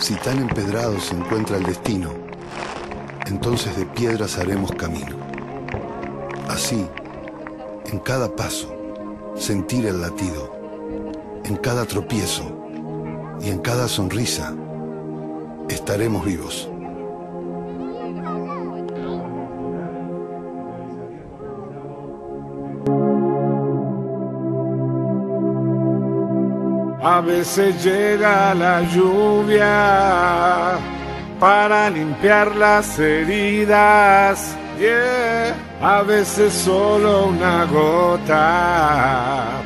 Si tan empedrado se encuentra el destino, entonces de piedras haremos camino. Así, en cada paso, sentir el latido, en cada tropiezo y en cada sonrisa, estaremos vivos. A veces llega la lluvia para limpiar las heridas, yeah. A veces solo una gota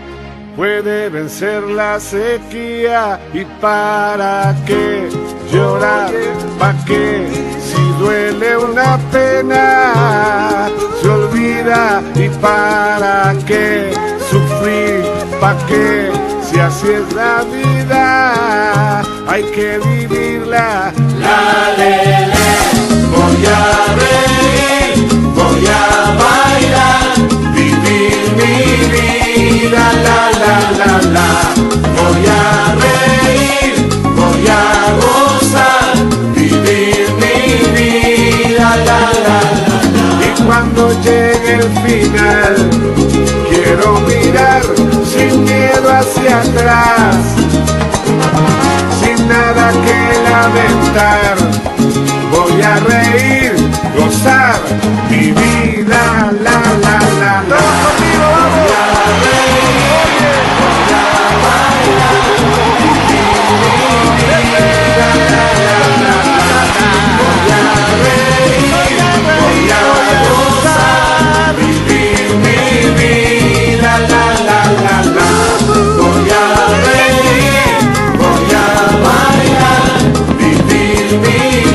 puede vencer la sequía. ¿Y para qué llorar? ¿Para qué? Si duele una pena se olvida. ¿Y para qué sufrir? ¿Para qué? Si así es la vida, hay que vivirla. La lele, voy a reír, voy a bailar, vivir mi vida. La la la la, voy a reír, voy a gozar, vivir mi vida. La la la la. Y cuando llegue el final, quiero mirar sin miedo hacia atrás, sin nada que lamentar. Voy a reír, gozar mi vida, la la la la. Voy a reír, voy a bailar, mi vida, la la la la. Voy a reír, voy a gozar, vivir mi vida, la la la la. Voy a reír, voy a bailar, vivir mi vida.